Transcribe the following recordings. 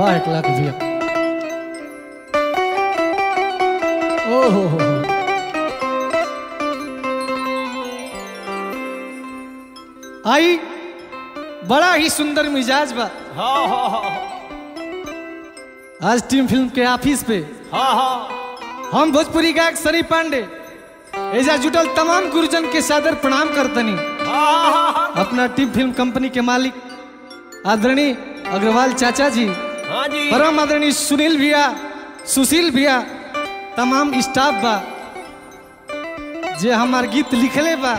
वाह एक लाख भैया। ओहो आई बड़ा ही सुंदर मिजाज बा। हाँ हाँ हाँ आज टीम फिल्म के ऑफिस पे हाँ हाँ हम भोजपुरी गायक सनी पांडे ऐसा जुटल तमाम गुरुजन के सादर प्रणाम करतनी। अपना टीम फिल्म कंपनी के मालिक आदरणीय अग्रवाल चाचा जी, हाँ जी। परम आदरणीय सुनील भैया सुशील भैया तमाम स्टाफ बा जे हमार गीत लिखले बा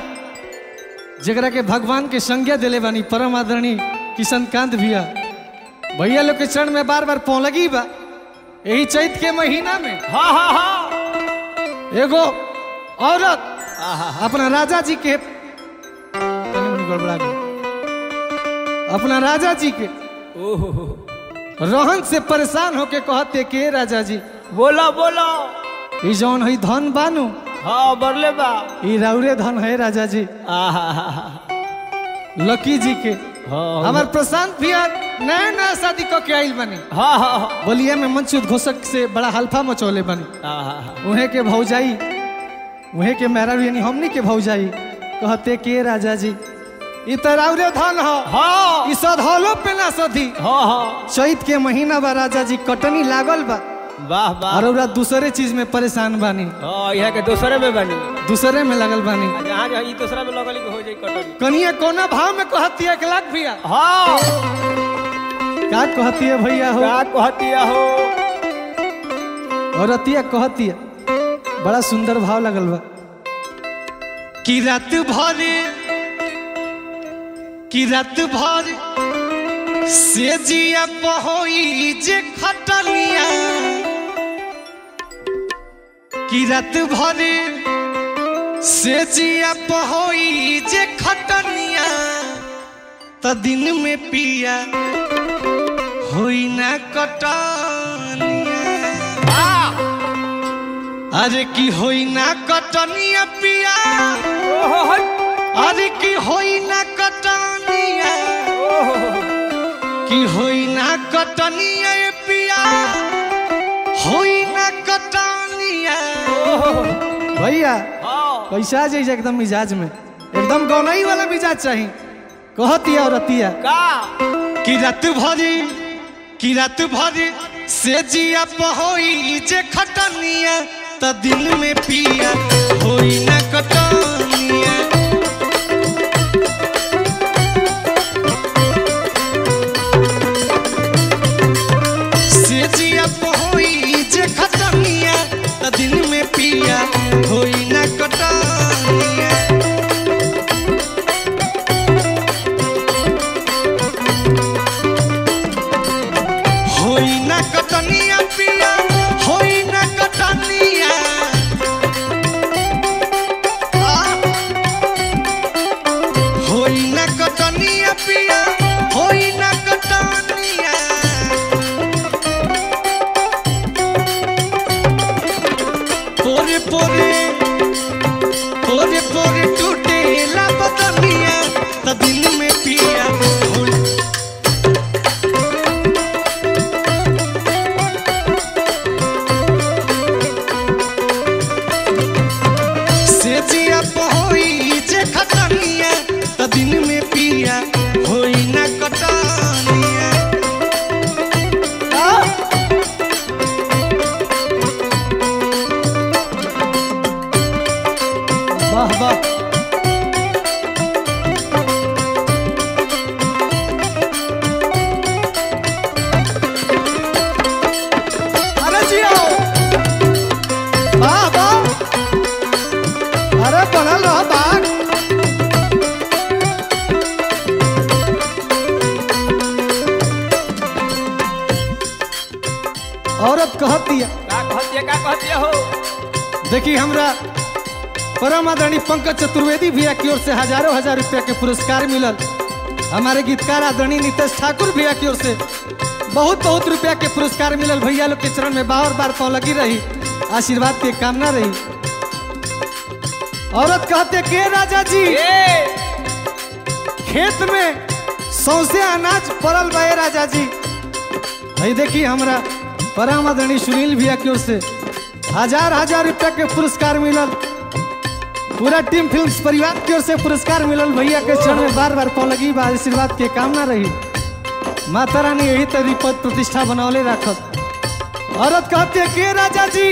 जरा के भगवान के संज्ञा दिले बानी परम आदरणीय किशनकान्त भैया भैया लोग के चरण में बार बार पौलगी बा। यही चैत के महीना में हा हा हा एगो औरत अपना राजा जी के ओहो रोहन से परेशान होके कहते के राजा जी बोला बोला ई जौन है धन बानू हाँ बरले बा ई राउरे धन है राजा जी लकी जी के हमारे प्रशांत भैया नया नया शादी करके आइल बनी हाँ हाँ बलिया में मंच उद्घोषक से बड़ा हल्फा मचौले बनी उन्हें के भौजाई वहे के मेरा यानी हमने के भौजाई कहते के राजा जी इतराउरे धान हो हाँ। इस धालो पे ना सधी हाँ हाँ। चैत के महीना बा राजा जी कटनी लागल बा वाह वाह और औरा दूसरे चीज में परेशान बानी हां यह के दूसरे में लागल बानी जहां जहां ई दूसरा में लगल हो जाई कटनी कनिया कोना भाव में कहती 1 लाख भैया हां का कहती है भैया हो का कहती हो औरतिया कहती है बड़ा सुंदर भाव लगल बा की रात भर से जिया पहोई जे खटलिया की रात भर से जिया पहोई जे खटलिया त दिन में पिया होई ना कटनिया अरे की होई ना कटनिया पिया अरे की होई ना कटनिया की होई ना कटनिया पिया होई ना कटनिया भैया पैसा जे एकदम मिजाज में एकदम गौनाई वाला मिजाज चाहिए कहतिया औरतिया का की रात भरी से जिया पहोई जे खटनिया त दिल में पिया होई ना कटनिया से जिया पहोई जे खटनिया त दिल में पिया होई ना कटनिया होई ना कटनिया पिया होई ना कटनिया देखिए हमरा परम आदरणीय पंकज चतुर्वेदी भैया की ओर से हजारों हजार रुपया के पुरस्कार मिलल। हमारे गीतकार आदरणीय नीतेश ठाकुर भैया की ओर से बहुत बहुत रुपया के पुरस्कार मिलल। भैया लोग के चरण में बार बार पाँव लगी रही, आशीर्वाद के कामना रही। औरत कहते के राजा जी खेत में सौंसे अनाज पड़ल बा राजा जी है। देखिए हमारा परामदनी सुनील भैया की ओर से हजार हजार रुपया के पुरस्कार मिलल, पूरा टीम फिल्म्स परिवार की ओर से पुरस्कार मिलल। भैया के चरण में बार बार पौलगी व आशीर्वाद के कामना रही। माता रानी यही तरी पद प्रतिष्ठा बनौले रखत। औरत कहती है के राजा जी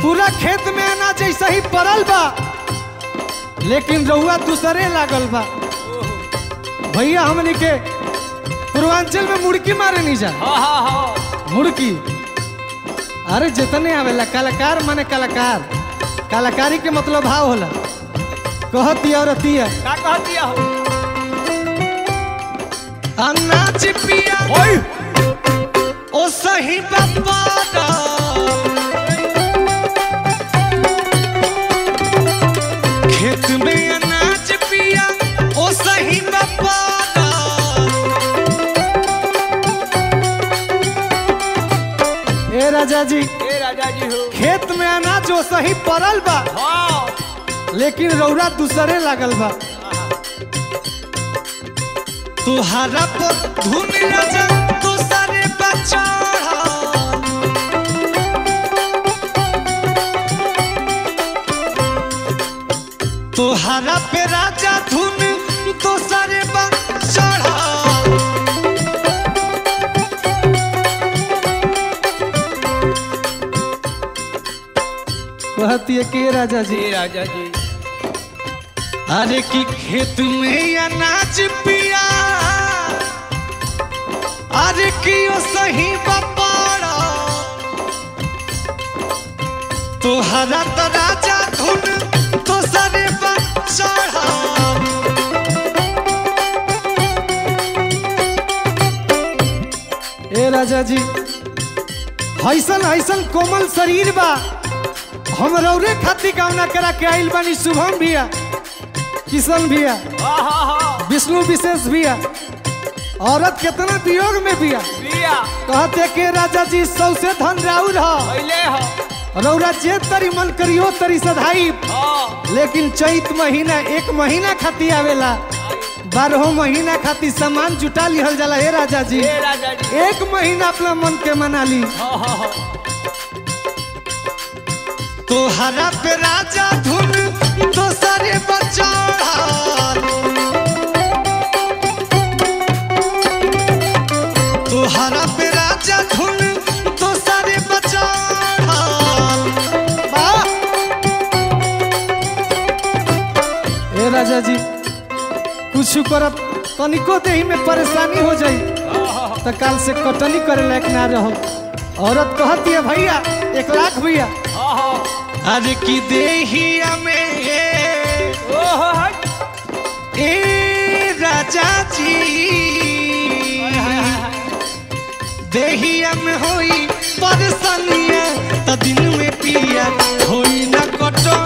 पूरा खेत में अनाज ऐसा ही पड़ल बा, लेकिन रहुआ दूसरे लागल बा। भैया हमने के पूर्वांचल में मुड़की मारे नहीं जा। हाँ हाँ हाँ मुड़की, अरे जितने आवेला कलाकार माने कलाकार, कलाकारी के मतलब भाव होला। कहती और अतिया का कहती हो अनाज पिया ओ सही बाबा खेत में अनाज पिया ओ सही बाबा राजा जी हो। खेत में अनाज जो सही पड़ल बा हाँ। लेकिन रौरा दूसरे लागल बा। तुहारा भूमि राजा दूसरे बच्चा तुहारा पे राजा धूमि दूसरे के राजा जी अरे की खेत में अनाज पिया अरे की ओ सही बपारा तुहरा तो राजा धुन तो सारे बचाड़ा ए राजा जी ऐसन ऐसन कोमल शरीर बा। हम रौरे खातिर कामना करा के आइल बानी शुभम भैया, किशन भैया, विष्णु विशेष भैया। औरत कितना वियोग में भैया कहते के राजा जी सौ से धन राउर हो। रौरा जे तरी मन करियो तरी सधाई, लेकिन चैत महीना एक महीना खातिर आवेला, बारहों महीना खातिर सामान जुटा लिहल जाला। हे राजा जी एक महीना अपना मन के मना ली। तुहरा पे राजा धुन तो सारे बचाड़ा तुहरा पे राजा धुन तो सारे बचाड़ा ए राजा जी कुछ करब तनिको देही में परेशानी हो जाई तो काल से कटनी करे लायक ना रहो। औरत कहती है भैया 1 लाख भैया अरे की देहिया में ए राजा जी देहिया में होई परेशानिया तो दिन में पिया होई ना कटो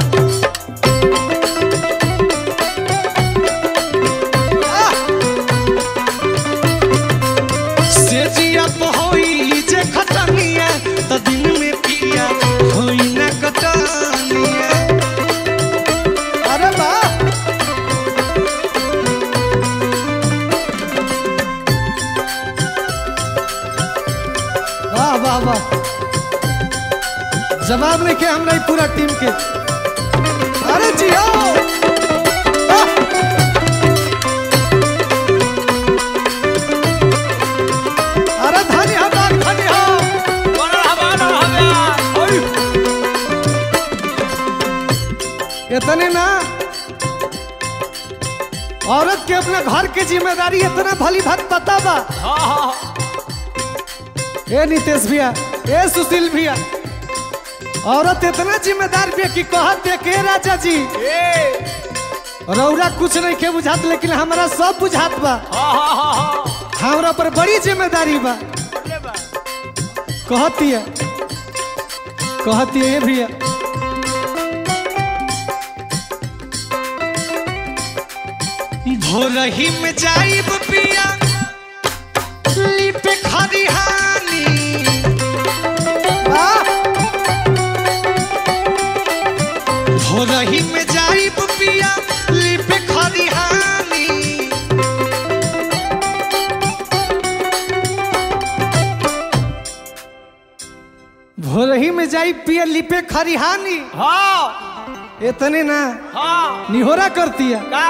से जिया होई जे खटनिया तो दिन में पिया होई ना कटो। जवाब लिखे हमरा पूरा टीम के। अरे जी अरे धनी हो धनी हो इतने ना औरत के अपना घर के जिम्मेदारी इतना भली भात पता बा। ए नितेश भैया ए सुशील भैया औरत इतना जिम्मेदार भी कि कहते के राजा जी रौरा कुछ नहीं के बुझात, लेकिन हमारा सब बुझात बा। हमरा पर बड़ी जिम्मेदारी बा। कहती है भैया भोर ही में जाइब पिया लिपे खरिहानी हो रही में जाई पिया लिपे खरिहानी जाई पिया लिपे खरिहानी। हाँ इतने ना हाँ निहोरा करती है का।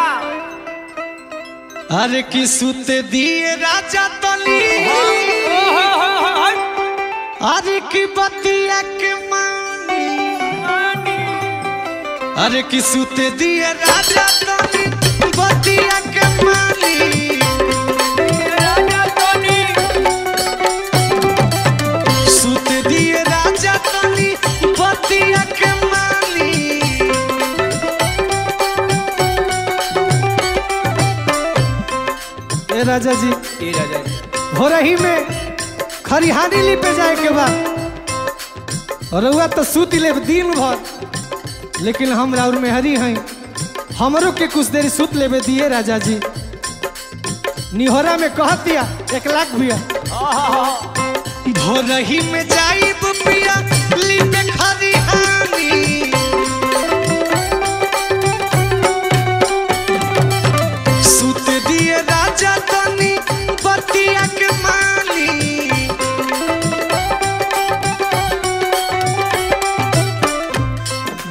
अरे की सुते दिए राजा तली, अरे की बतिया के मानी, अरे की सुते दिए राजा तली बतिया के मानी। राजा जी ये राजा जी हो रही में खरिहानी लिपे जाए के बाद और वह तो सूती ले दिन भर, लेकिन हम राउर में हरी हैं हमरों के कुछ देर सूत लेबे दिए राजा जी। निहोरा में कह दिया 1 लाख भैया हो रही में जाई पिया लिपे खरिहानी।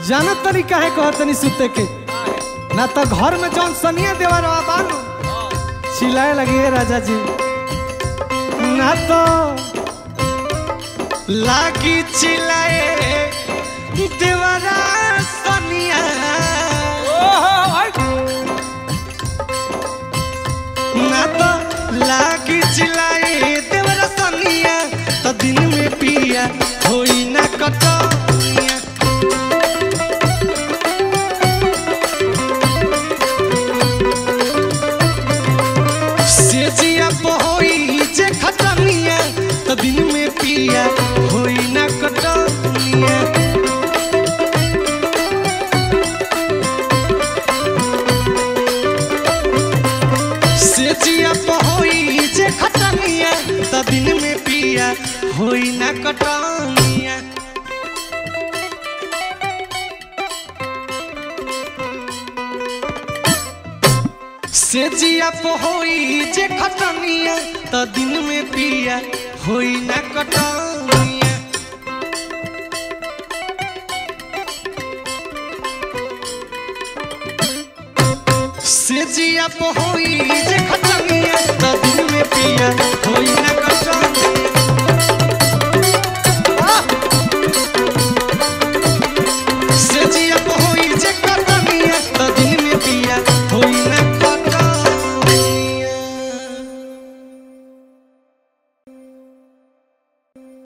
जाना तरीका है कहतनी सुते के ना तो घर में जौन सनिया देवा बानू चिल्लाए लगी है राजा जी ना तो लागी चिल्लाए देवरा सनिया। ना तो लागी चिल्लाए देवरा सनिया तो दिन में पिया होई ना कटो। दिन में पिया होई ना कटनिया, से जिया पहोई जे खटनिया त दिन में पिया होई ना कटनिया। से जिया पहोई जे खटनिया त दिन में पिया होई ना कटनिया। से जिया पहोई